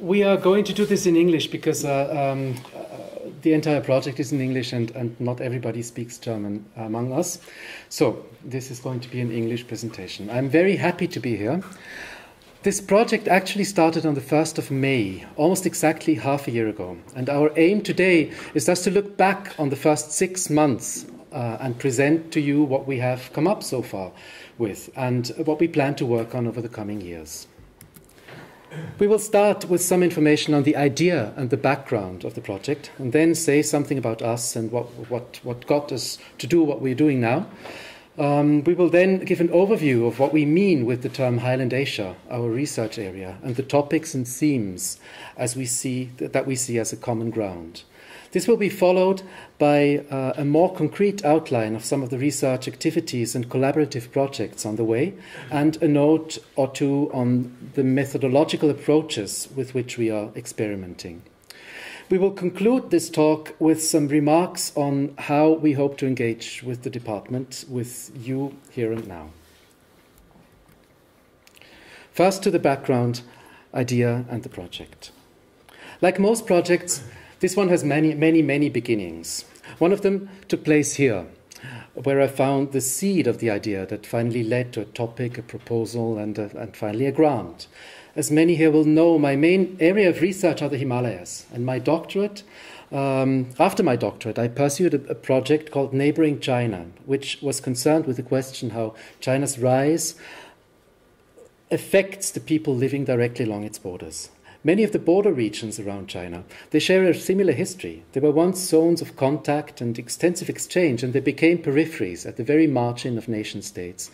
We are going to do this in English because the entire project is in English and not everybody speaks German among us. So this is going to be an English presentation. I'm very happy to be here. This project actually started on the 1st of May, almost exactly half a year ago. And our aim today is just to look back on the first 6 months and present to you what we have come up so far with and what we plan to work on over the coming years. We will start with some information on the idea and the background of the project, and then say something about us and what got us to do what we're doing now. We will then give an overview of what we mean with the term Highland Asia, our research area, and the topics and themes as we see as a common ground. This will be followed by a more concrete outline of some of the research activities and collaborative projects on the way, and a note or two on the methodological approaches with which we are experimenting. We will conclude this talk with some remarks on how we hope to engage with the department, with you here and now. First, to the background, idea, and the project. Like most projects, this one has many beginnings. One of them took place here, where I found the seed of the idea that finally led to a topic, a proposal, and finally a grant. As many here will know, my main area of research are the Himalayas. And my doctorate, after my doctorate, I pursued a project called Neighboring China, which was concerned with the question how China's rise affects the people living directly along its borders. Many of the border regions around China, they share a similar history. They were once zones of contact and extensive exchange, and they became peripheries at the very margin of nation states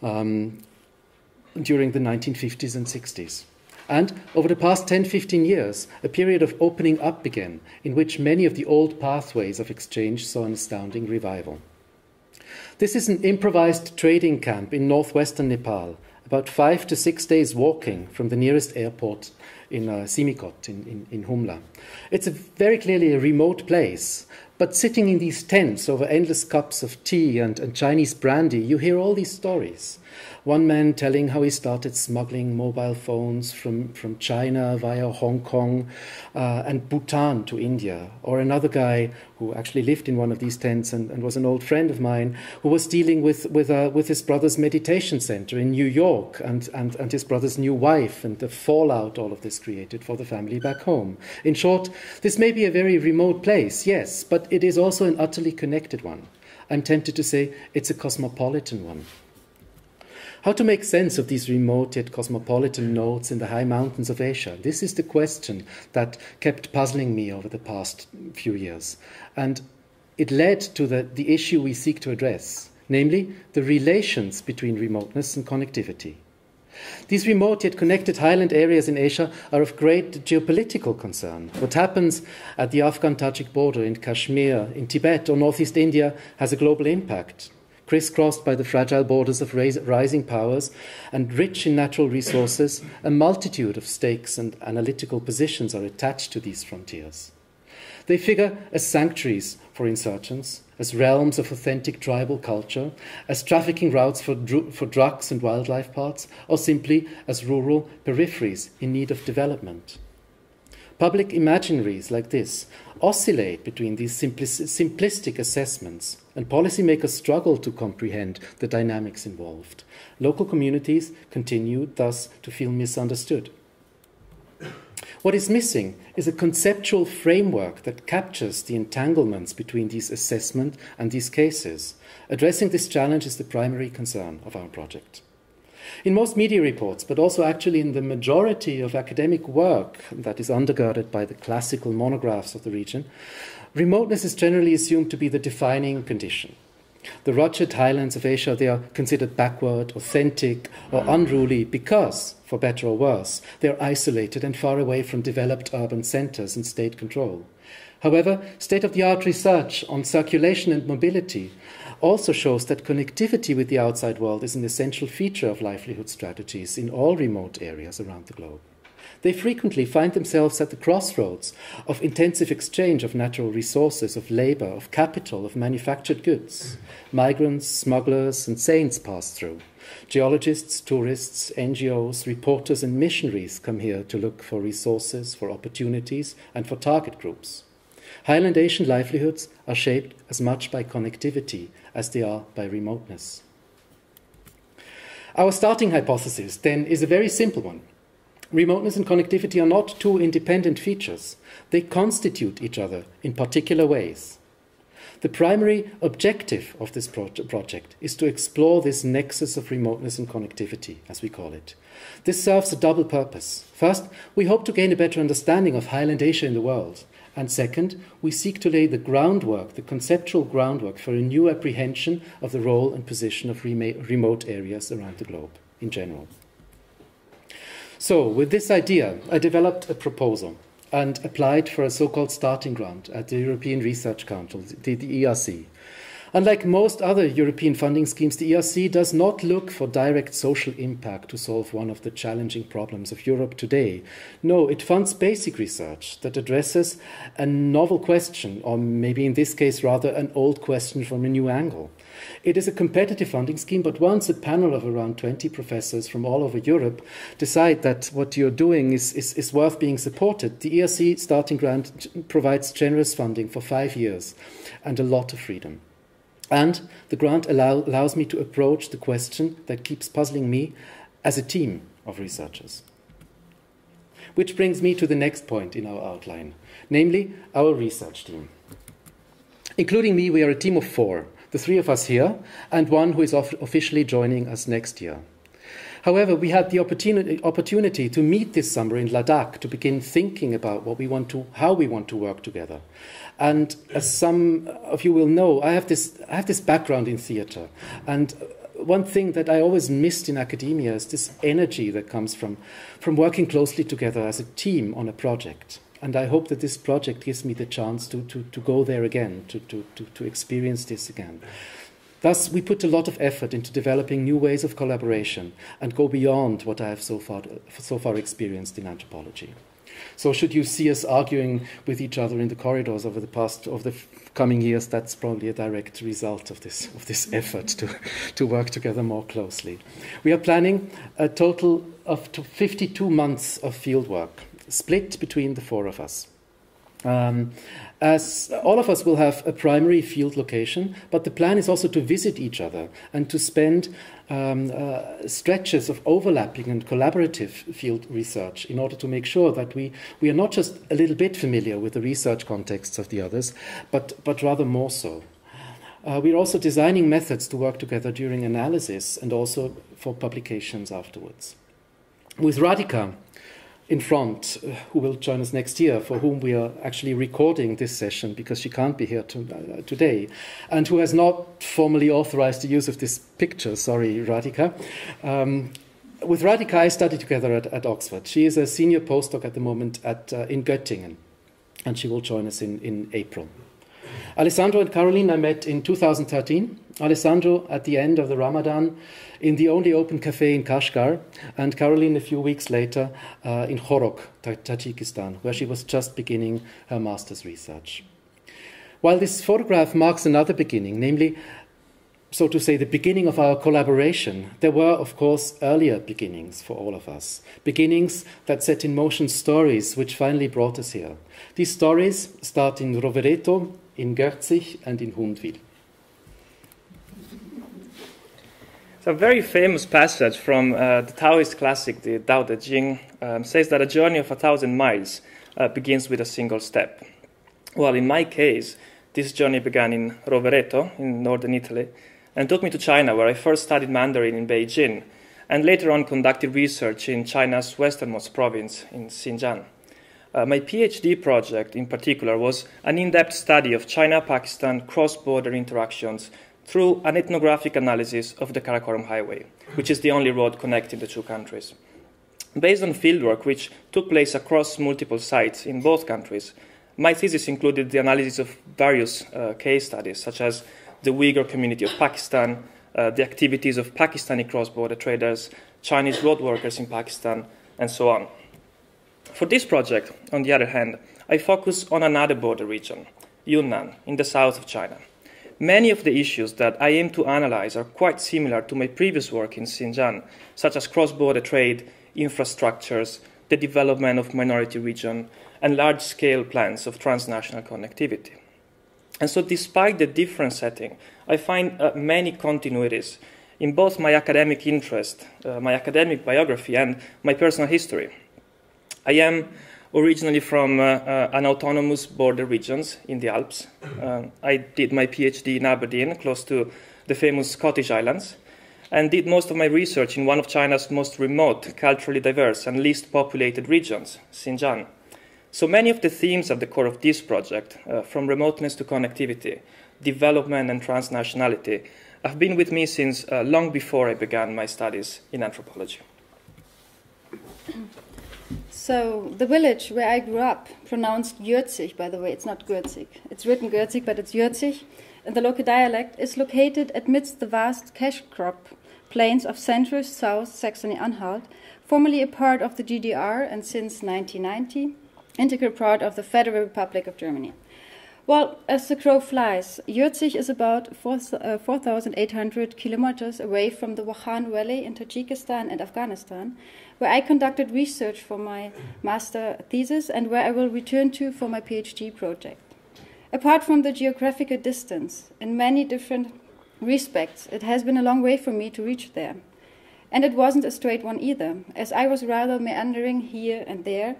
during the 1950s and 60s. And over the past 10–15 years, a period of opening up began, in which many of the old pathways of exchange saw an astounding revival. This is an improvised trading camp in northwestern Nepal, about 5 to 6 days walking from the nearest airport in Simikot, in Humla. It's very clearly a remote place, but sitting in these tents over endless cups of tea and Chinese brandy, you hear all these stories. One man telling how he started smuggling mobile phones from China via Hong Kong and Bhutan to India, or another guy who actually lived in one of these tents and was an old friend of mine, who was dealing with his brother's meditation center in New York and his brother's new wife and the fallout all of this created for the family back home. In short, this may be a very remote place, yes, but it is also an utterly connected one. I'm tempted to say it's a cosmopolitan one. How to make sense of these remote yet cosmopolitan nodes in the high mountains of Asia? This is the question that kept puzzling me over the past few years. And it led to the issue we seek to address, namely the relations between remoteness and connectivity. These remote yet connected highland areas in Asia are of great geopolitical concern. What happens at the Afghan-Tajik border in Kashmir, in Tibet or northeast India has a global impact, crisscrossed by the fragile borders of rising powers and rich in natural resources. A multitude of stakes and analytical positions are attached to these frontiers. They figure as sanctuaries for insurgents, as realms of authentic tribal culture, as trafficking routes for drugs and wildlife parts, or simply as rural peripheries in need of development. Public imaginaries like this oscillate between these simplistic assessments, and policymakers struggle to comprehend the dynamics involved. Local communities continue, thus, to feel misunderstood. What is missing is a conceptual framework that captures the entanglements between these assessments and these cases. Addressing this challenge is the primary concern of our project. In most media reports, but also actually in the majority of academic work that is undergirded by the classical monographs of the region, remoteness is generally assumed to be the defining condition. The rugged highlands of Asia, they are considered backward, authentic, or unruly because, for better or worse, they are isolated and far away from developed urban centers and state control. However, state-of-the-art research on circulation and mobility also shows that connectivity with the outside world is an essential feature of livelihood strategies in all remote areas around the globe. They frequently find themselves at the crossroads of intensive exchange of natural resources, of labor, of capital, of manufactured goods. Migrants, smugglers, and saints pass through. Geologists, tourists, NGOs, reporters and missionaries come here to look for resources, for opportunities and for target groups. Highland Asian livelihoods are shaped as much by connectivity as they are by remoteness. Our starting hypothesis, then, is a very simple one. Remoteness and connectivity are not two independent features. They constitute each other in particular ways. The primary objective of this project is to explore this nexus of remoteness and connectivity, as we call it. This serves a double purpose. First, we hope to gain a better understanding of Highland Asia in the world. And second, we seek to lay the groundwork, the conceptual groundwork, for a new apprehension of the role and position of remote areas around the globe in general. So, with this idea, I developed a proposal and applied for a so-called starting grant at the European Research Council, the ERC. Unlike most other European funding schemes, the ERC does not look for direct social impact to solve one of the challenging problems of Europe today. No, it funds basic research that addresses a novel question, or maybe in this case rather an old question from a new angle. It is a competitive funding scheme, but once a panel of around 20 professors from all over Europe decide that what you're doing is worth being supported, the ERC starting grant provides generous funding for 5 years and a lot of freedom. And the grant allows me to approach the question that keeps puzzling me as a team of researchers. Which brings me to the next point in our outline, namely our research team. Including me, we are a team of 4. The 3 of us here, and one who is officially joining us next year. However, we had the opportunity to meet this summer in Ladakh to begin thinking about what we want to, how we want to work together. And as some of you will know, I have this background in theatre, and one thing that I always missed in academia is this energy that comes from working closely together as a team on a project. And I hope that this project gives me the chance to go there again, to experience this again. Thus, we put a lot of effort into developing new ways of collaboration and go beyond what I have so far experienced in anthropology. So should you see us arguing with each other in the corridors over the coming years, that's probably a direct result of this effort to work together more closely. We are planning a total of 52 months of fieldwork, split between the 4 of us. As all of us will have a primary field location, but the plan is also to visit each other and to spend stretches of overlapping and collaborative field research in order to make sure that we are not just a little bit familiar with the research contexts of the others, but rather more so. We're also designing methods to work together during analysis and also for publications afterwards. With Radhika in front, who will join us next year, for whom we are actually recording this session because she can't be here today, and who has not formally authorized the use of this picture. Sorry, Radhika. With Radhika, I studied together at Oxford. She is a senior postdoc at the moment in Göttingen, and she will join us in April. Alessandro and Caroline I met in 2013. Alessandro at the end of the Ramadan in the only open cafe in Kashgar, and Caroline a few weeks later in Khorog, Tajikistan, where she was just beginning her master's research. While this photograph marks another beginning, namely, so to say, the beginning of our collaboration, there were, of course, earlier beginnings for all of us. Beginnings that set in motion stories which finally brought us here. These stories start in Rovereto, in Gürzig and in Hundwil. So a very famous passage from the Taoist classic, the Tao Te Ching, says that a journey of 1,000 miles begins with a single step. Well, in my case, this journey began in Rovereto, in northern Italy, and took me to China, where I first studied Mandarin in Beijing, and later on conducted research in China's westernmost province, in Xinjiang. My PhD project, in particular, was an in-depth study of China-Pakistan cross-border interactions through an ethnographic analysis of the Karakoram Highway, which is the only road connecting the 2 countries. Based on fieldwork, which took place across multiple sites in both countries, my thesis included the analysis of various case studies, such as the Uyghur community of Pakistan, the activities of Pakistani cross-border traders, Chinese road workers in Pakistan, and so on. For this project, on the other hand, I focus on another border region, Yunnan, in the south of China. Many of the issues that I aim to analyze are quite similar to my previous work in Xinjiang, such as cross-border trade, infrastructures, the development of minority regions, and large-scale plans of transnational connectivity. And so despite the different setting, I find many continuities in both my academic interest, my academic biography, and my personal history. I am originally from an autonomous border region in the Alps. I did my PhD in Aberdeen, close to the famous Scottish Islands, and did most of my research in one of China's most remote, culturally diverse, and least populated regions, Xinjiang. So many of the themes at the core of this project, from remoteness to connectivity, development and transnationality, have been with me since long before I began my studies in anthropology. So the village where I grew up, pronounced Jürzig, by the way, it's not Gürzig. It's written Gürzig, but it's Jürzig, and the local dialect is located amidst the vast cash crop plains of central South Saxony-Anhalt, formerly a part of the GDR and since 1990, integral part of the Federal Republic of Germany. Well, as the crow flies, Jürzig is about 4,800 kilometers away from the Karakoram Valley in Tajikistan and Afghanistan, where I conducted research for my master thesis and where I will return to for my PhD project. Apart from the geographical distance, in many different respects, it has been a long way for me to reach there. And it wasn't a straight one either, as I was rather meandering here and there,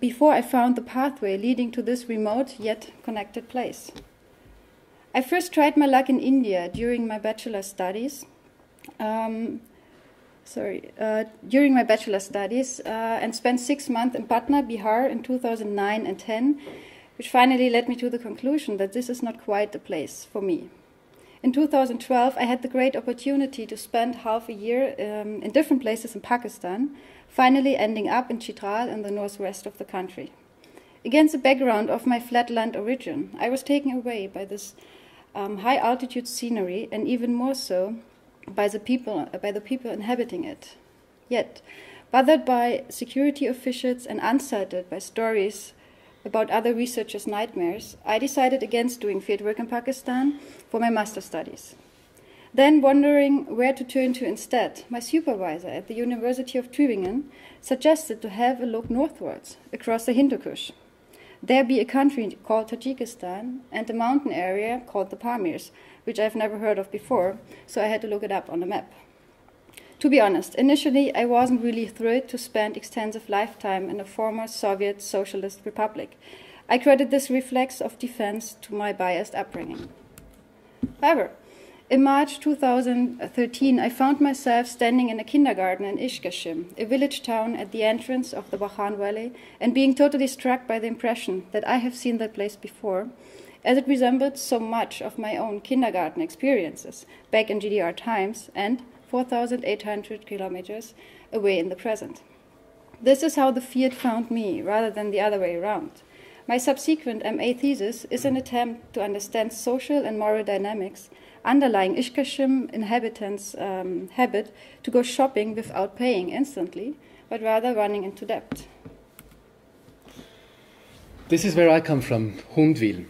before I found the pathway leading to this remote yet connected place. I first tried my luck in India during my bachelor studies. And spent 6 months in Patna, Bihar in 2009 and 10, which finally led me to the conclusion that this is not quite the place for me. In 2012, I had the great opportunity to spend half a year in different places in Pakistan, finally ending up in Chitral in the northwest of the country. Against the background of my flatland origin, I was taken away by this high-altitude scenery and even more so by the people inhabiting it. Yet, bothered by security officials and unsettled by stories about other researchers' nightmares, I decided against doing fieldwork in Pakistan for my master's studies. Then, wondering where to turn to instead, my supervisor at the University of Tübingen suggested to have a look northwards, across the Hindu Kush. There be a country called Tajikistan and a mountain area called the Pamirs, which I've never heard of before, so I had to look it up on the map. To be honest, initially I wasn't really thrilled to spend extensive lifetime in a former Soviet socialist republic. I credit this reflex of defense to my biased upbringing. However, in March 2013, I found myself standing in a kindergarten in Ishkashim, a village town at the entrance of the Karakoram Valley, and being totally struck by the impression that I have seen that place before, as it resembled so much of my own kindergarten experiences back in GDR times and 4,800 kilometers away in the present. This is how the field found me, rather than the other way around. My subsequent MA thesis is an attempt to understand social and moral dynamics underlying Ishkashim inhabitants' habit to go shopping without paying instantly, but rather running into debt. This is where I come from, Hundwil.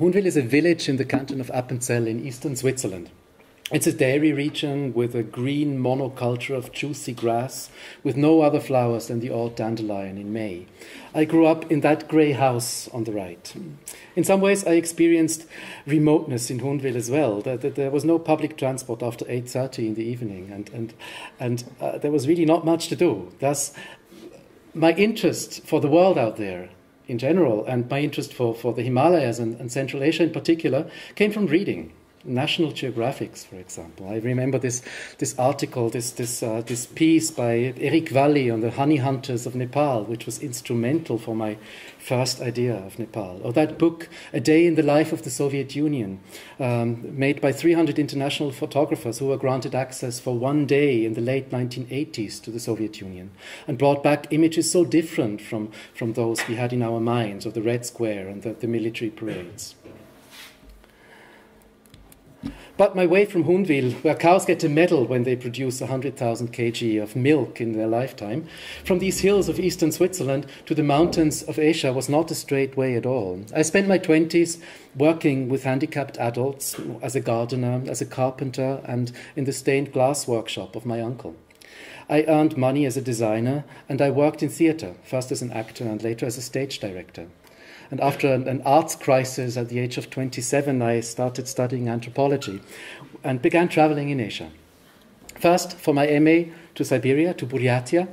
Hundwil is a village in the canton of Appenzell in eastern Switzerland. It's a dairy region with a green monoculture of juicy grass with no other flowers than the odd dandelion in May. I grew up in that grey house on the right. In some ways I experienced remoteness in Hundwil as well. There was no public transport after 8:30 in the evening and there was really not much to do. Thus my interest for the world out there in general and my interest for the Himalayas and Central Asia in particular came from reading. National Geographics, for example. I remember this article, this piece by Eric Valli on the honey hunters of Nepal, which was instrumental for my first idea of Nepal. Or that book, A Day in the Life of the Soviet Union, made by 300 international photographers who were granted access for one day in the late 1980s to the Soviet Union and brought back images so different from those we had in our minds of the Red Square and the military parades. But my way from Hundwil, where cows get a medal when they produce 100,000 kg of milk in their lifetime, from these hills of eastern Switzerland to the mountains of Asia was not a straight way at all. I spent my 20s working with handicapped adults as a gardener, as a carpenter, and in the stained glass workshop of my uncle. I earned money as a designer, and I worked in theatre, first as an actor and later as a stage director. And after an arts crisis at the age of 27, I started studying anthropology and began traveling in Asia. First, for my MA, to Siberia, to Buryatia,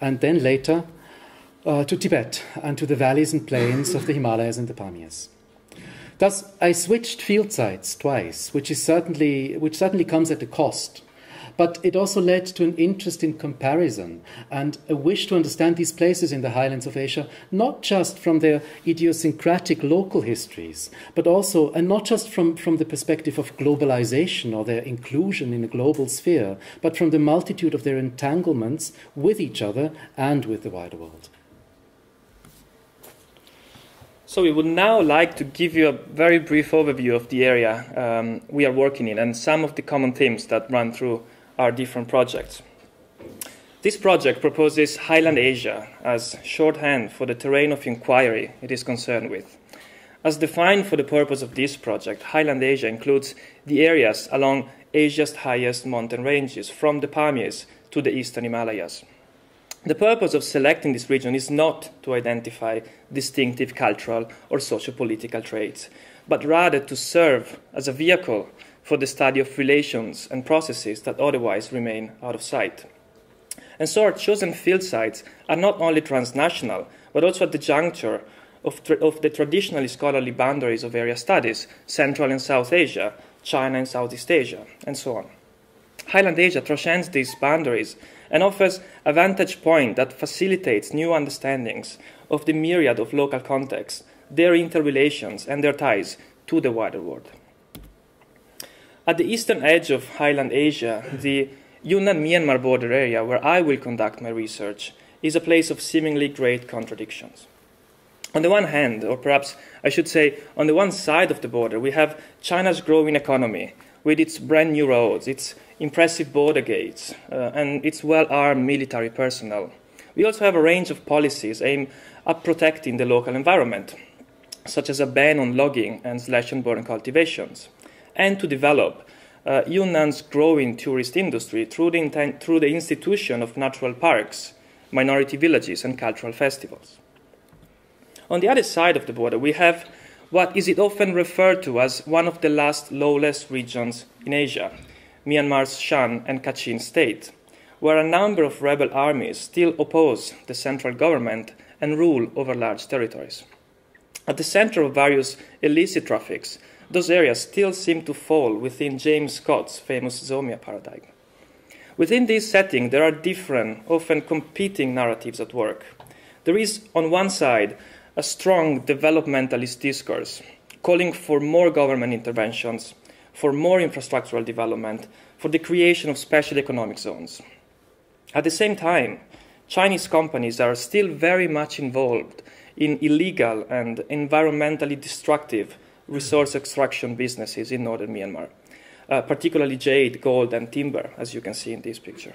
and then later to Tibet and to the valleys and plains of the Himalayas and the Pamirs. Thus, I switched field sites twice, which certainly comes at a cost. But it also led to an interest in comparison and a wish to understand these places in the highlands of Asia, not just from their idiosyncratic local histories, but also, and not just from the perspective of globalization or their inclusion in a global sphere, but from the multitude of their entanglements with each other and with the wider world. So we would now like to give you a very brief overview of the area we are working in and some of the common themes that run through our different projects. This project proposes Highland Asia as shorthand for the terrain of inquiry it is concerned with. As defined for the purpose of this project, Highland Asia includes the areas along Asia's highest mountain ranges, from the Pamirs to the eastern Himalayas. The purpose of selecting this region is not to identify distinctive cultural or socio-political traits, but rather to serve as a vehicle for the study of relations and processes that otherwise remain out of sight. And so our chosen field sites are not only transnational, but also at the juncture of the traditionally scholarly boundaries of area studies, Central and South Asia, China and Southeast Asia, and so on. Highland Asia transcends these boundaries and offers a vantage point that facilitates new understandings of the myriad of local contexts, their interrelations and their ties to the wider world. At the eastern edge of Highland Asia, the Yunnan-Myanmar border area, where I will conduct my research, is a place of seemingly great contradictions. On the one hand, or perhaps I should say, on the one side of the border, we have China's growing economy, with its brand new roads, its impressive border gates, and its well-armed military personnel. We also have a range of policies aimed at protecting the local environment, such as a ban on logging and slash-and-burn cultivations, and to develop Yunnan's growing tourist industry through the institution of natural parks, minority villages, and cultural festivals. On the other side of the border, we have what is it often referred to as one of the last lawless regions in Asia, Myanmar's Shan and Kachin state, where a number of rebel armies still oppose the central government and rule over large territories. At the center of various illicit traffics, those areas still seem to fall within James Scott's famous Zomia paradigm. Within this setting, there are different, often competing narratives at work. There is, on one side, a strong developmentalist discourse calling for more government interventions, for more infrastructural development, for the creation of special economic zones. At the same time, Chinese companies are still very much involved in illegal and environmentally destructive resource extraction businesses in northern Myanmar, particularly jade, gold, and timber, as you can see in this picture.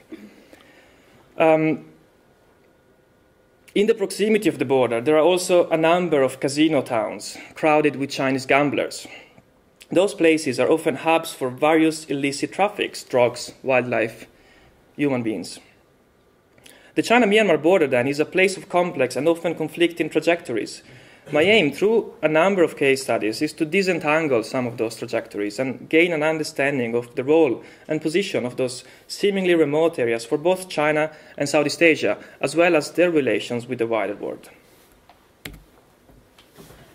In the proximity of the border, there are also a number of casino towns crowded with Chinese gamblers. Those places are often hubs for various illicit traffics, drugs, wildlife, human beings. The China-Myanmar border, then, is a place of complex and often conflicting trajectories. My aim, through a number of case studies, is to disentangle some of those trajectories and gain an understanding of the role and position of those seemingly remote areas for both China and Southeast Asia, as well as their relations with the wider world.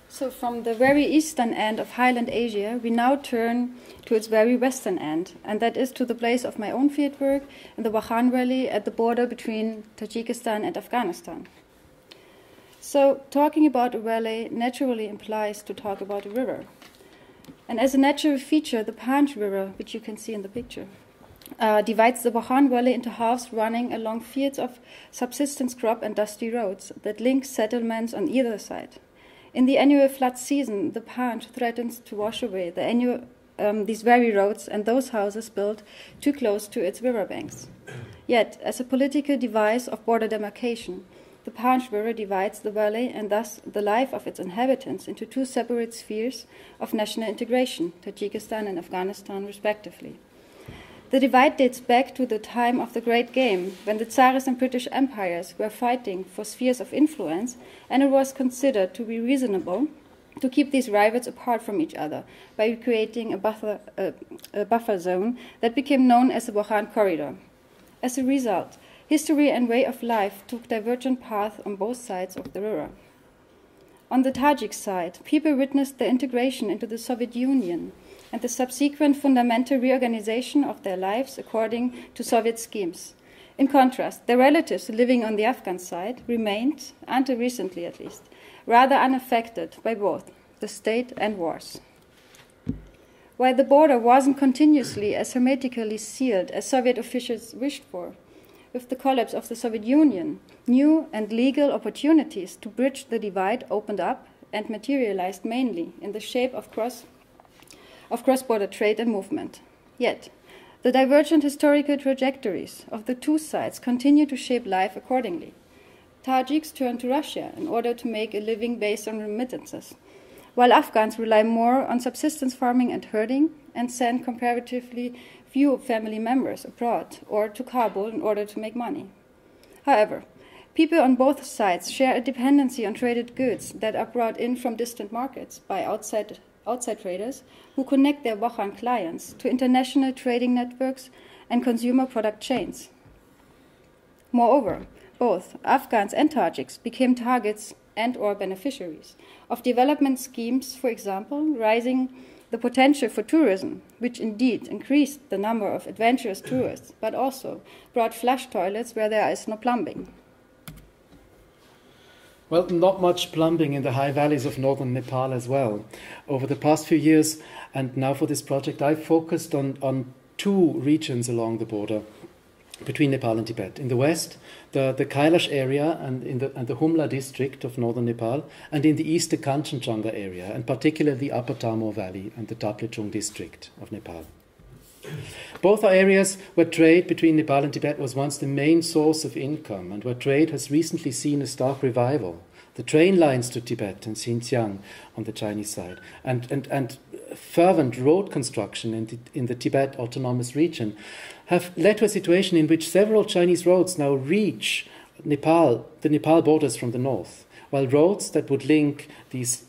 So from the very eastern end of Highland Asia, we now turn to its very western end, and that is to the place of my own fieldwork in the Wakhan Valley at the border between Tajikistan and Afghanistan. So talking about a valley naturally implies to talk about a river. And as a natural feature, the Panj River, which you can see in the picture, divides the Wakhan Valley into halves running along fields of subsistence crop and dusty roads that link settlements on either side. In the annual flood season, the Panj threatens to wash away the annual these very roads and those houses built too close to its riverbanks. Yet, as a political device of border demarcation, the Panj River divides the valley and thus the life of its inhabitants into two separate spheres of national integration, Tajikistan and Afghanistan respectively. The divide dates back to the time of the Great Game, when the Tsarist and British empires were fighting for spheres of influence, and it was considered to be reasonable to keep these rivals apart from each other by creating a buffer zone that became known as the Balkan Corridor. As a result, history and way of life took divergent paths on both sides of the river. On the Tajik side, people witnessed their integration into the Soviet Union and the subsequent fundamental reorganization of their lives according to Soviet schemes. In contrast, their relatives living on the Afghan side remained, until recently at least, rather unaffected by both the state and wars. While the border wasn't continuously as hermetically sealed as Soviet officials wished for, with the collapse of the Soviet Union, new and legal opportunities to bridge the divide opened up and materialized mainly in the shape of cross-border trade and movement. Yet, the divergent historical trajectories of the two sides continue to shape life accordingly. Tajiks turn to Russia in order to make a living based on remittances, while Afghans rely more on subsistence farming and herding and send comparatively few family members abroad or to Kabul in order to make money. However, people on both sides share a dependency on traded goods that are brought in from distant markets by outside traders who connect their Balkan clients to international trading networks and consumer product chains. Moreover, both Afghans and Tajiks became targets and/or beneficiaries of development schemes, for example, rising the potential for tourism, which indeed increased the number of adventurous tourists, but also brought flush toilets where there is no plumbing. Well, not much plumbing in the high valleys of northern Nepal as well. Over the past few years, and now for this project, I focused on two regions along the border between Nepal and Tibet. In the west, the Kailash area and the Humla district of northern Nepal, and in the east, the Kanchenjunga area, and particularly the upper Tamur Valley and the Taplejung district of Nepal. Both are areas where trade between Nepal and Tibet was once the main source of income and where trade has recently seen a stark revival. The train lines to Tibet and Xinjiang on the Chinese side and fervent road construction in the Tibet autonomous region have led to a situation in which several Chinese roads now reach Nepal, the Nepal borders from the north, while roads that would link these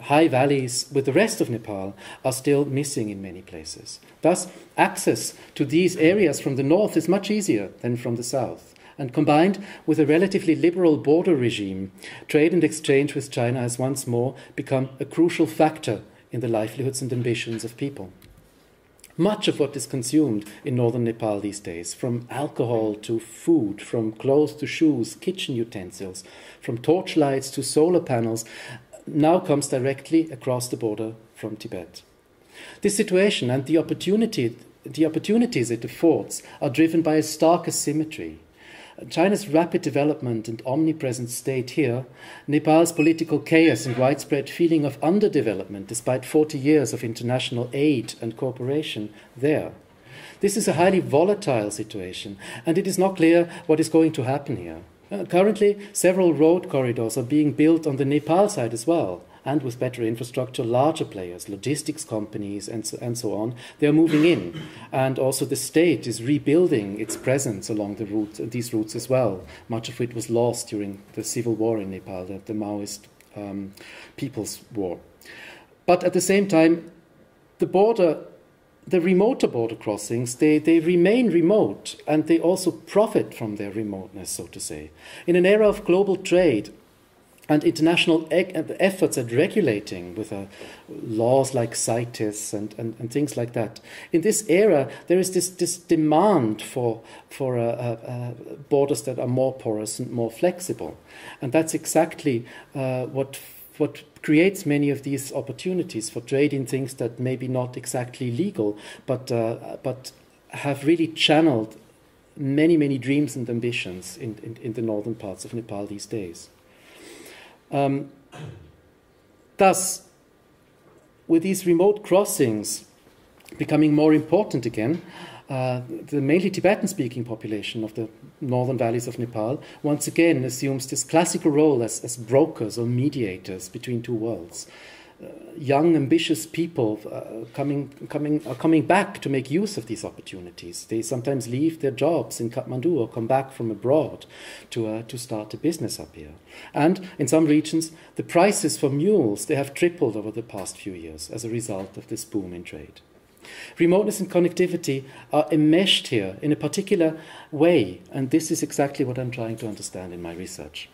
high valleys with the rest of Nepal are still missing in many places. Thus, access to these areas from the north is much easier than from the south. And combined with a relatively liberal border regime, trade and exchange with China has once more become a crucial factor in the livelihoods and ambitions of people. Much of what is consumed in northern Nepal these days, from alcohol to food, from clothes to shoes, kitchen utensils, from torchlights to solar panels, now comes directly across the border from Tibet. This situation and the opportunities it affords are driven by a stark asymmetry. China's rapid development and omnipresent state here, Nepal's political chaos and widespread feeling of underdevelopment despite 40 years of international aid and cooperation there. This is a highly volatile situation, and it is not clear what is going to happen here. Currently, several road corridors are being built on the Nepal side as well, and with better infrastructure, larger players, logistics companies and so on, they are moving in. And also the state is rebuilding its presence along the these routes as well. Much of it was lost during the civil war in Nepal, the Maoist People's War. But at the same time, the remoter border crossings, they remain remote, and they also profit from their remoteness, so to say. In an era of global trade and international efforts at regulating with laws like CITES and things like that, in this era there is this demand for borders that are more porous and more flexible. And that's exactly what creates many of these opportunities for trade in things that may be not exactly legal, but have really channeled many, many dreams and ambitions in the northern parts of Nepal these days. Thus, with these remote crossings, becoming more important again. The mainly Tibetan-speaking population of the northern valleys of Nepal once again assumes this classical role as brokers or mediators between two worlds. Young, ambitious people are coming back to make use of these opportunities. They sometimes leave their jobs in Kathmandu or come back from abroad to start a business up here. And in some regions, the prices for mules, they have tripled over the past few years as a result of this boom in trade. Remoteness and connectivity are enmeshed here in a particular way, and this is exactly what I'm trying to understand in my research.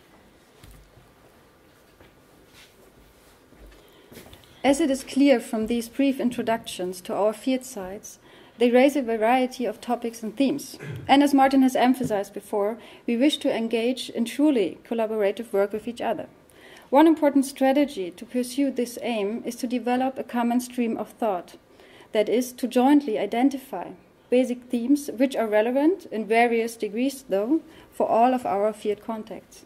As it is clear from these brief introductions to our field sites, they raise a variety of topics and themes. And as Martin has emphasized before, we wish to engage in truly collaborative work with each other. One important strategy to pursue this aim is to develop a common stream of thought, that is, to jointly identify basic themes which are relevant, in various degrees though, for all of our field contacts.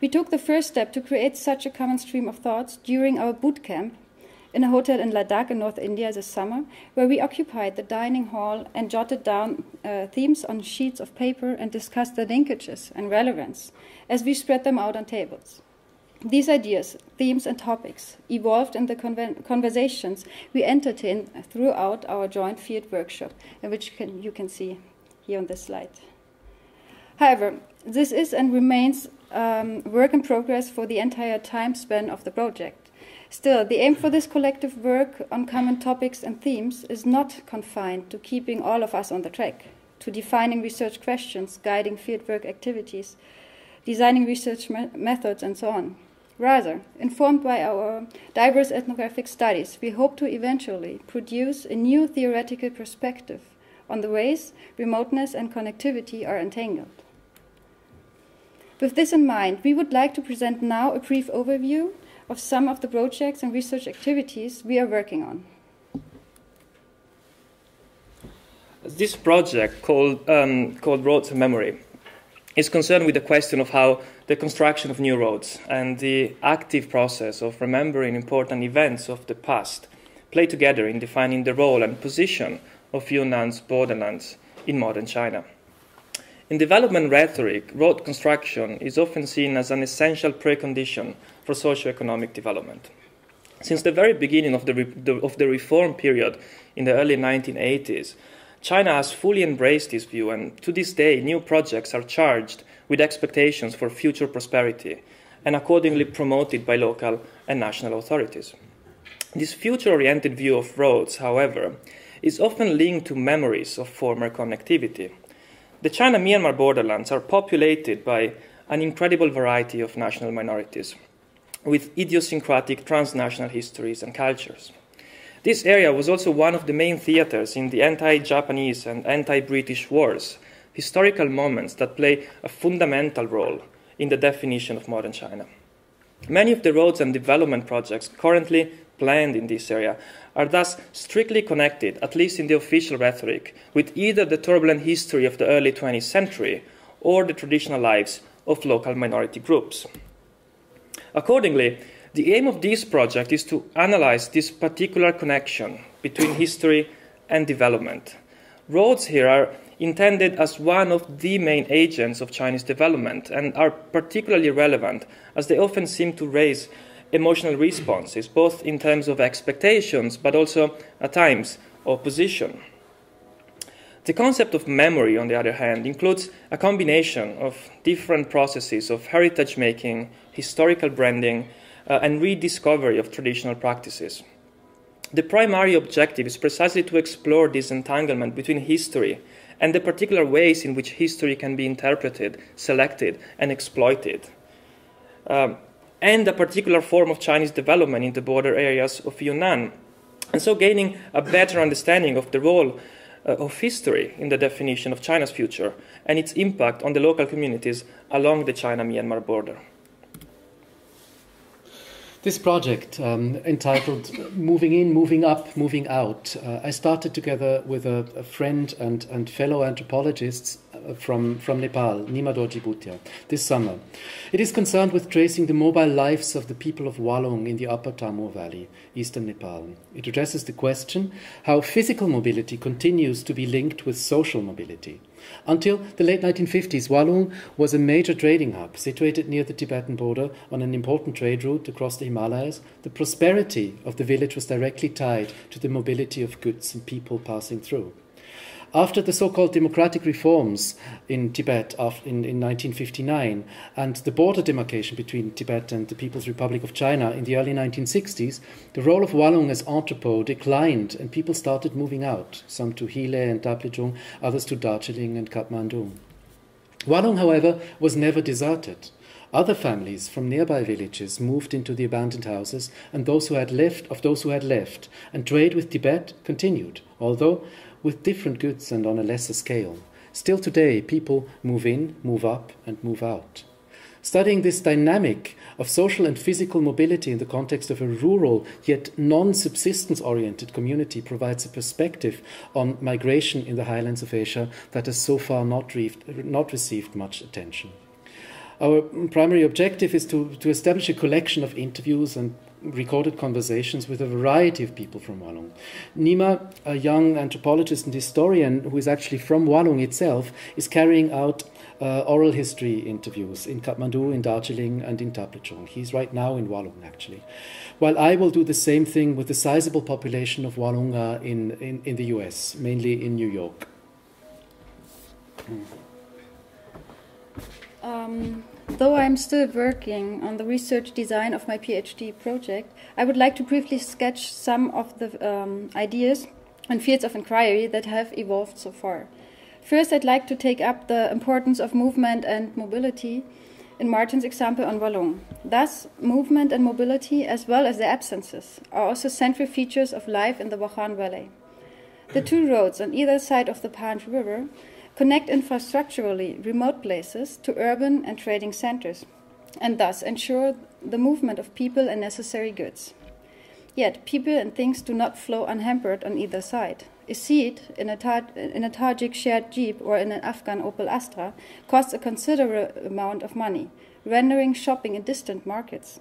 We took the first step to create such a common stream of thoughts during our boot camp in a hotel in Ladakh in North India this summer, where we occupied the dining hall and jotted down themes on sheets of paper and discussed the linkages and relevance as we spread them out on tables. These ideas, themes and topics evolved in the conversations we entertained throughout our joint field workshop, which you can see here on this slide. However, this is and remains work in progress for the entire time span of the project. Still, the aim for this collective work on common topics and themes is not confined to keeping all of us on the track, to defining research questions, guiding fieldwork activities, designing research methods, and so on. Rather, informed by our diverse ethnographic studies, we hope to eventually produce a new theoretical perspective on the ways remoteness and connectivity are entangled. With this in mind, we would like to present now a brief overview of some of the projects and research activities we are working on. This project, called Road to Memory, is concerned with the question of how the construction of new roads and the active process of remembering important events of the past play together in defining the role and position of Yunnan's borderlands in modern China. In development rhetoric, road construction is often seen as an essential precondition for socio-economic development. Since the very beginning of the reform period in the early 1980s, China has fully embraced this view, and to this day, new projects are charged with expectations for future prosperity and accordingly promoted by local and national authorities. This future-oriented view of roads, however, is often linked to memories of former connectivity. The China-Myanmar borderlands are populated by an incredible variety of national minorities, with idiosyncratic transnational histories and cultures. This area was also one of the main theaters in the anti-Japanese and anti-British wars, historical moments that play a fundamental role in the definition of modern China. Many of the roads and development projects currently planned in this area are thus strictly connected, at least in the official rhetoric, with either the turbulent history of the early 20th century or the traditional lives of local minority groups. Accordingly, the aim of this project is to analyze this particular connection between history and development. Roads here are intended as one of the main agents of Chinese development and are particularly relevant as they often seem to raise emotional responses, both in terms of expectations, but also, at times, opposition. The concept of memory, on the other hand, includes a combination of different processes of heritage-making, historical branding, and rediscovery of traditional practices. The primary objective is precisely to explore this entanglement between history and the particular ways in which history can be interpreted, selected, and exploited. And a particular form of Chinese development in the border areas of Yunnan, and so gaining a better understanding of the role of history in the definition of China's future and its impact on the local communities along the China-Myanmar border. This project, entitled Moving In, Moving Up, Moving Out, I started together with a friend and fellow anthropologists from Nepal, Nimador Djibouti, this summer. It is concerned with tracing the mobile lives of the people of Walong in the upper Tamur Valley, eastern Nepal. It addresses the question how physical mobility continues to be linked with social mobility. Until the late 1950s, Walong was a major trading hub, situated near the Tibetan border on an important trade route across the Himalayas. The prosperity of the village was directly tied to the mobility of goods and people passing through. After the so-called democratic reforms in Tibet in 1959 and the border demarcation between Tibet and the People's Republic of China in the early 1960s, the role of Walong as entrepot declined and people started moving out, some to Hile and Taplejung, others to Darjeeling and Kathmandu. Walong, however, was never deserted. Other families from nearby villages moved into the abandoned houses and those who had left, and trade with Tibet continued, although with different goods and on a lesser scale. Still today, people move in, move up, and move out. Studying this dynamic of social and physical mobility in the context of a rural yet non-subsistence-oriented community provides a perspective on migration in the highlands of Asia that has so far not received much attention. Our primary objective is to establish a collection of interviews and recorded conversations with a variety of people from Walong. Nima, a young anthropologist and historian who is actually from Walong itself, is carrying out oral history interviews in Kathmandu, in Darjeeling and in Taplejung. He's right now in Walong, actually. While I will do the same thing with the sizable population of Walonga in the US, mainly in New York. Though I'm still working on the research design of my PhD project, I would like to briefly sketch some of the ideas and fields of inquiry that have evolved so far. First, I'd like to take up the importance of movement and mobility in Martin's example on Walong. Thus, movement and mobility, as well as their absences, are also central features of life in the Wakhan Valley. The two roads on either side of the Panj River connect infrastructurally remote places to urban and trading centers, and thus ensure the movement of people and necessary goods. Yet, people and things do not flow unhampered on either side. A seat in a Tajik shared jeep or in an Afghan Opel Astra costs a considerable amount of money, rendering shopping in distant markets,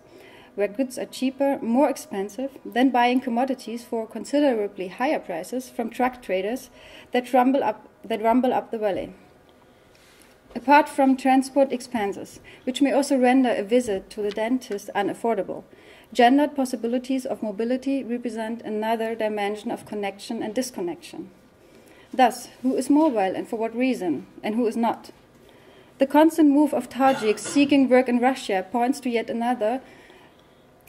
where goods are cheaper, more expensive than buying commodities for considerably higher prices from truck traders that rumble up the valley. Apart from transport expenses, which may also render a visit to the dentist unaffordable, gendered possibilities of mobility represent another dimension of connection and disconnection. Thus, who is mobile and for what reason, and who is not? The constant move of Tajiks seeking work in Russia points to yet another,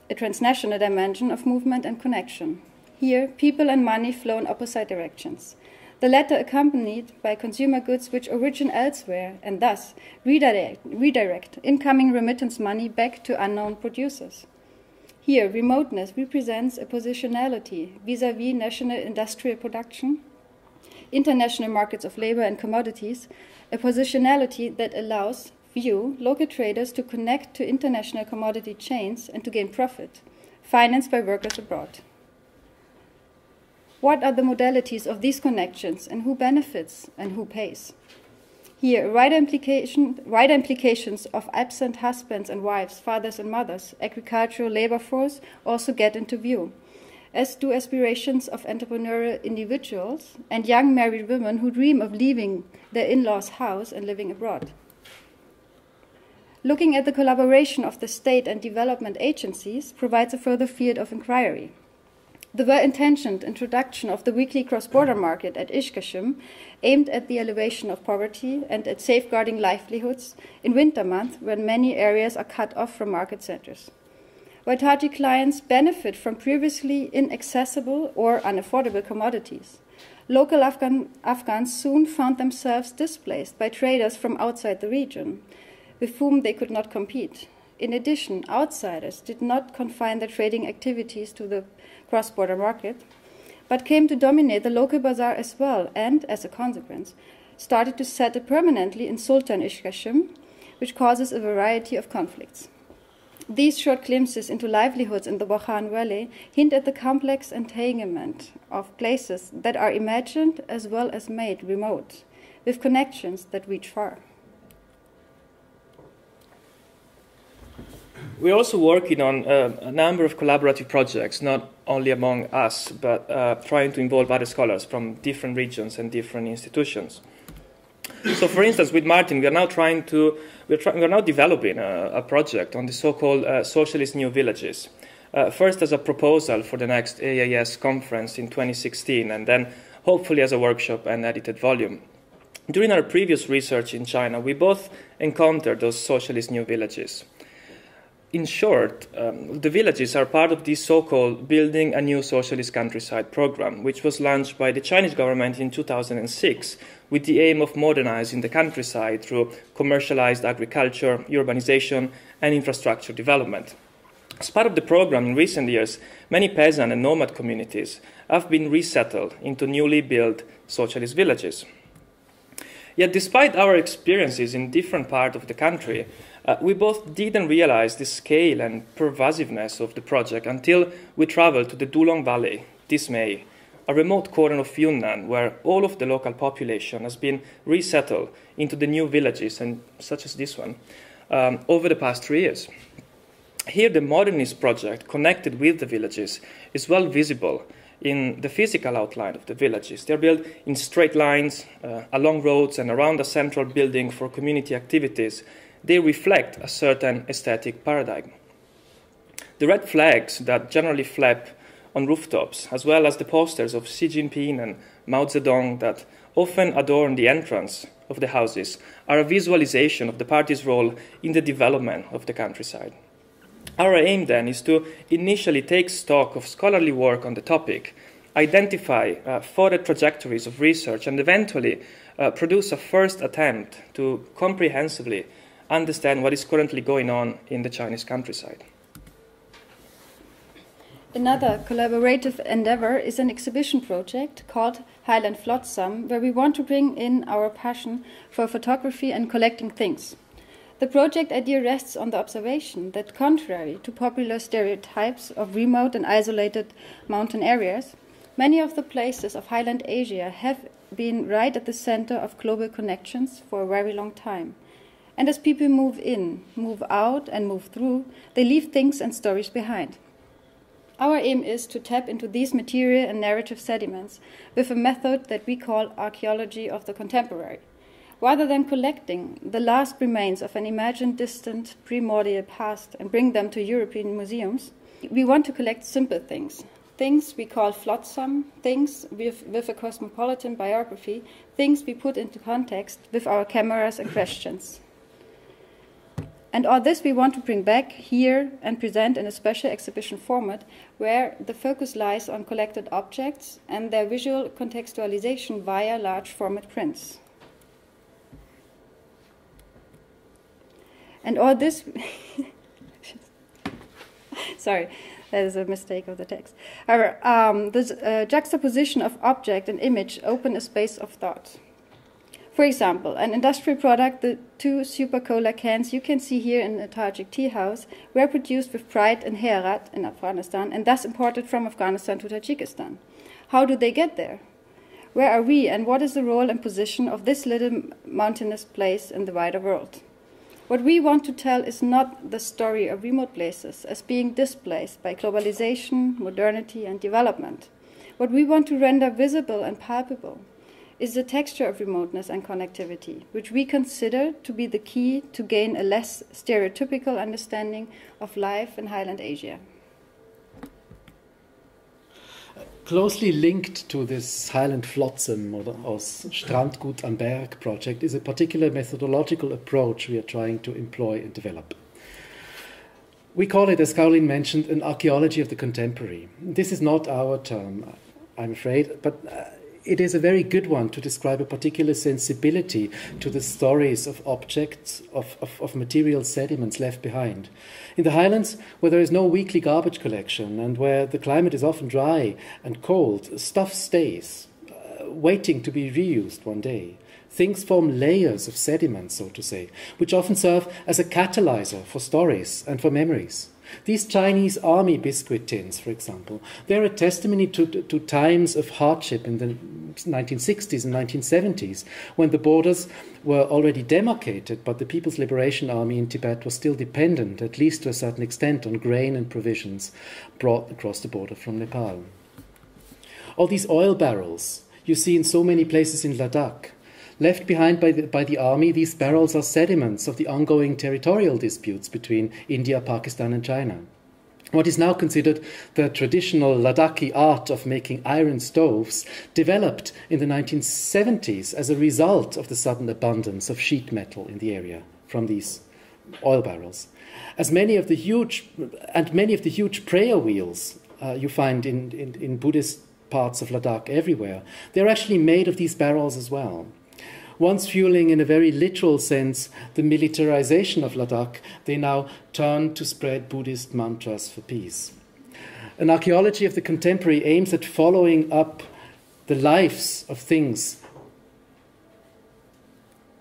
a transnational dimension of movement and connection. Here, people and money flow in opposite directions, the latter accompanied by consumer goods which origin elsewhere and thus redirect incoming remittance money back to unknown producers. Here, remoteness represents a positionality vis-à-vis national industrial production, international markets of labor and commodities, a positionality that allows local traders to connect to international commodity chains and to gain profit, financed by workers abroad. What are the modalities of these connections, and who benefits and who pays? Here, wider implications of absent husbands and wives, fathers and mothers, agricultural labor force also get into view, as do aspirations of entrepreneurial individuals and young married women who dream of leaving their in-laws' house and living abroad. Looking at the collaboration of the state and development agencies provides a further field of inquiry. The well-intentioned introduction of the weekly cross-border market at Ishkashim, aimed at the elevation of poverty and at safeguarding livelihoods in winter months when many areas are cut off from market centers. While Tajik clients benefit from previously inaccessible or unaffordable commodities, local Afghans soon found themselves displaced by traders from outside the region, with whom they could not compete. In addition, outsiders did not confine their trading activities to the cross-border market, but came to dominate the local bazaar as well and, as a consequence, started to settle permanently in Sultan Ishkashim, which causes a variety of conflicts. These short glimpses into livelihoods in the Wakhan Valley hint at the complex entanglement of places that are imagined as well as made remote, with connections that reach far. We're also working on a number of collaborative projects, not only among us, but trying to involve other scholars from different regions and different institutions. So, for instance, with Martin, we are now developing a project on the so-called socialist new villages. First, as a proposal for the next AIS conference in 2016, and then hopefully as a workshop and edited volume. During our previous research in China, we both encountered those socialist new villages. In short, the villages are part of the so-called Building a New Socialist Countryside program, which was launched by the Chinese government in 2006 with the aim of modernizing the countryside through commercialized agriculture, urbanization, and infrastructure development. As part of the program in recent years, many peasant and nomad communities have been resettled into newly built socialist villages. Yet, despite our experiences in different parts of the country, we both didn't realize the scale and pervasiveness of the project until we traveled to the Dulong Valley this May, a remote corner of Yunnan where all of the local population has been resettled into the new villages, and such as this one, over the past 3 years. Here, the modernist project connected with the villages is well visible in the physical outline of the villages. They're built in straight lines, along roads and around a central building for community activities. They reflect a certain aesthetic paradigm. The red flags that generally flap on rooftops, as well as the posters of Xi Jinping and Mao Zedong that often adorn the entrance of the houses, are a visualization of the party's role in the development of the countryside. Our aim, then, is to initially take stock of scholarly work on the topic, identify further trajectories of research, and eventually produce a first attempt to comprehensively understand what is currently going on in the Chinese countryside. Another collaborative endeavor is an exhibition project called Highland Flotsam, where we want to bring in our passion for photography and collecting things. The project idea rests on the observation that, contrary to popular stereotypes of remote and isolated mountain areas, many of the places of Highland Asia have been right at the center of global connections for a very long time. And as people move in, move out, and move through, they leave things and stories behind. Our aim is to tap into these material and narrative sediments with a method that we call archaeology of the contemporary. Rather than collecting the last remains of an imagined distant primordial past and bring them to European museums, we want to collect simple things. Things we call flotsam, things with a cosmopolitan biography, things we put into context with our cameras and questions. And all this we want to bring back here and present in a special exhibition format where the focus lies on collected objects and their visual contextualization via large format prints. And all this... Sorry, that is a mistake of the text. However, this juxtaposition of object and image open a space of thought. For example, an industrial product, the two super cola cans you can see here in a Tajik tea house, were produced with pride in Herat in Afghanistan and thus imported from Afghanistan to Tajikistan. How do they get there? Where are we, and what is the role and position of this little mountainous place in the wider world? What we want to tell is not the story of remote places as being displaced by globalization, modernity, and development. What we want to render visible and palpable is the texture of remoteness and connectivity, which we consider to be the key to gain a less stereotypical understanding of life in Highland Asia. Closely linked to this Highland Flotsam or Strandgut am Berg project is a particular methodological approach we are trying to employ and develop. We call it, as Caroline mentioned, an archaeology of the contemporary. This is not our term, I'm afraid, but it is a very good one to describe a particular sensibility to the stories of objects, of material sediments left behind. In the highlands, where there is no weekly garbage collection and where the climate is often dry and cold, stuff stays. waiting to be reused one day. Things form layers of sediment, so to say, which often serve as a catalyzer for stories and for memories. These Chinese army biscuit tins, for example, they're a testimony to times of hardship in the 1960s and 1970s, when the borders were already demarcated, but the People's Liberation Army in Tibet was still dependent, at least to a certain extent, on grain and provisions brought across the border from Nepal. All these oil barrels you see in so many places in Ladakh. Left behind by the army, these barrels are sediments of the ongoing territorial disputes between India, Pakistan and China. What is now considered the traditional Ladakhi art of making iron stoves developed in the 1970s as a result of the sudden abundance of sheet metal in the area from these oil barrels. As many of the huge prayer wheels you find in Buddhist parts of Ladakh everywhere, they're actually made of these barrels as well. Once fueling in a very literal sense the militarization of Ladakh, they now turn to spread Buddhist mantras for peace. An archaeology of the contemporary aims at following up the lives of things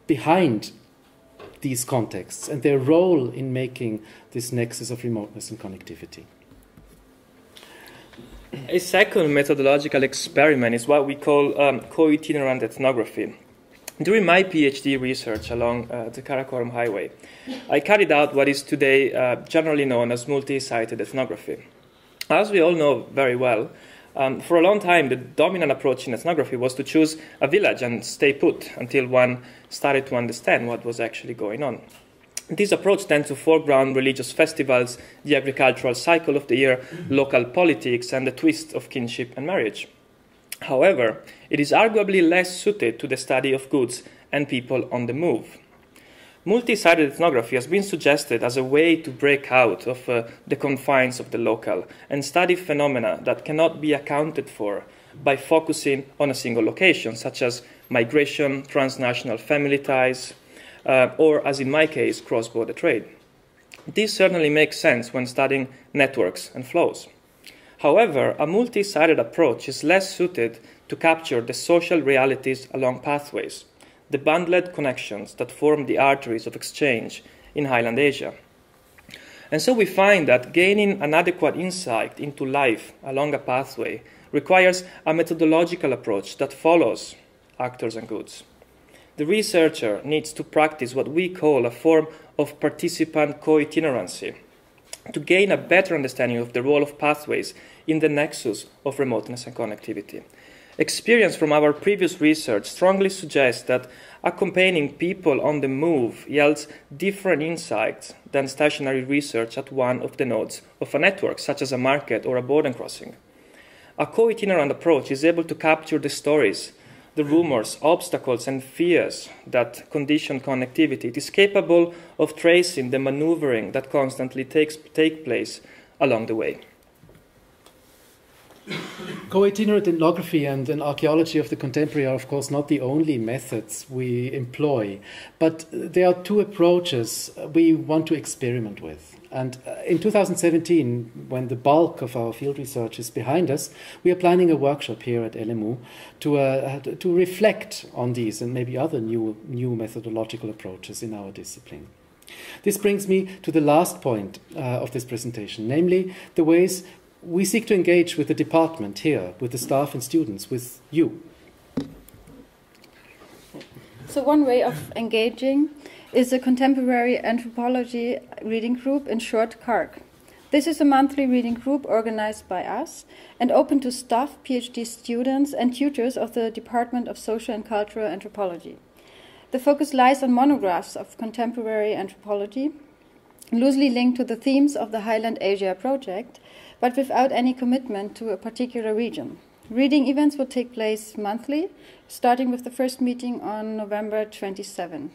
behind these contexts and their role in making this nexus of remoteness and connectivity. A second methodological experiment is what we call co-itinerant ethnography. During my PhD research along the Karakoram Highway, I carried out what is today generally known as multi-sited ethnography. As we all know very well, for a long time the dominant approach in ethnography was to choose a village and stay put until one started to understand what was actually going on. This approach tends to foreground religious festivals, the agricultural cycle of the year, local politics, and the twist of kinship and marriage. However, it is arguably less suited to the study of goods and people on the move. Multi-sided ethnography has been suggested as a way to break out of the confines of the local and study phenomena that cannot be accounted for by focusing on a single location, such as migration, transnational family ties, or, as in my case, cross-border trade. This certainly makes sense when studying networks and flows. However, a multi-sided approach is less suited to capture the social realities along pathways, the bundled connections that form the arteries of exchange in Highland Asia. And so we find that gaining an adequate insight into life along a pathway requires a methodological approach that follows actors and goods. The researcher needs to practice what we call a form of participant co-itinerancy, to gain a better understanding of the role of pathways in the nexus of remoteness and connectivity. Experience from our previous research strongly suggests that accompanying people on the move yields different insights than stationary research at one of the nodes of a network, such as a market or a border crossing. A co-itinerant approach is able to capture the stories, the rumors, obstacles, and fears that condition connectivity. It is capable of tracing the maneuvering that constantly takes place along the way. Co-itinerant ethnography and an archaeology of the contemporary are, of course, not the only methods we employ, but there are two approaches we want to experiment with. And in 2017, when the bulk of our field research is behind us, we are planning a workshop here at LMU to reflect on these and maybe other new methodological approaches in our discipline. This brings me to the last point of this presentation, namely the ways we seek to engage with the department here, with the staff and students, with you. So one way of engaging is the Contemporary Anthropology Reading Group, in short CARG. This is a monthly reading group organized by us and open to staff, PhD students and tutors of the Department of Social and Cultural Anthropology. The focus lies on monographs of contemporary anthropology, loosely linked to the themes of the Highland Asia project, but without any commitment to a particular region. Reading events will take place monthly, starting with the first meeting on November 27.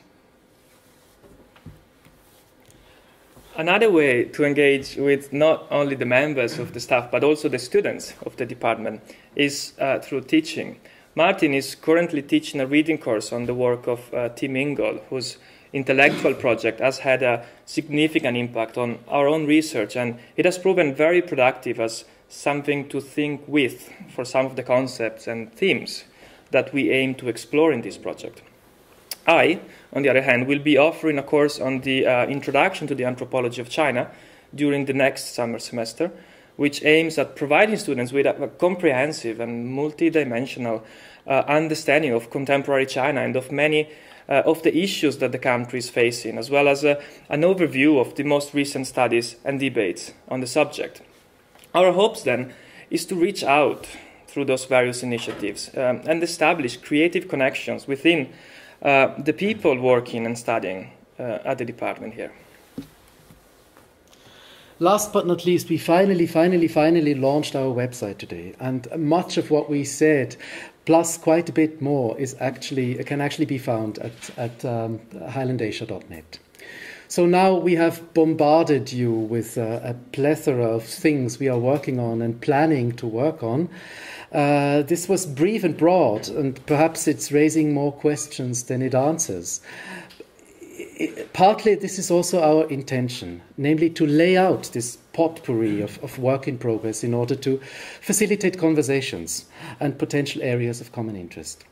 Another way to engage with not only the members of the staff, but also the students of the department is through teaching. Martin is currently teaching a reading course on the work of Tim Ingold, whose intellectual project has had a significant impact on our own research, and it has proven very productive as something to think with for some of the concepts and themes that we aim to explore in this project. I, on the other hand, will be offering a course on the Introduction to the Anthropology of China during the next summer semester, which aims at providing students with a comprehensive and multidimensional understanding of contemporary China and of many of the issues that the country is facing, as well as an overview of the most recent studies and debates on the subject. Our hopes, then, is to reach out through those various initiatives and establish creative connections within the people working and studying at the department here. Last but not least, we finally launched our website today, and much of what we said, plus quite a bit more, is actually can actually be found at highlandasia.net. So now we have bombarded you with a plethora of things we are working on and planning to work on. This was brief and broad, and perhaps it's raising more questions than it answers. Partly this is also our intention, namely to lay out this potpourri of work in progress in order to facilitate conversations and potential areas of common interest.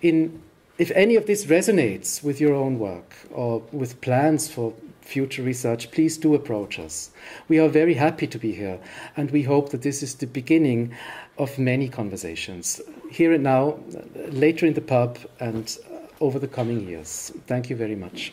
If any of this resonates with your own work or with plans for future research, please do approach us. We are very happy to be here, and we hope that this is the beginning of many conversations, here and now, later in the pub, and over the coming years. Thank you very much.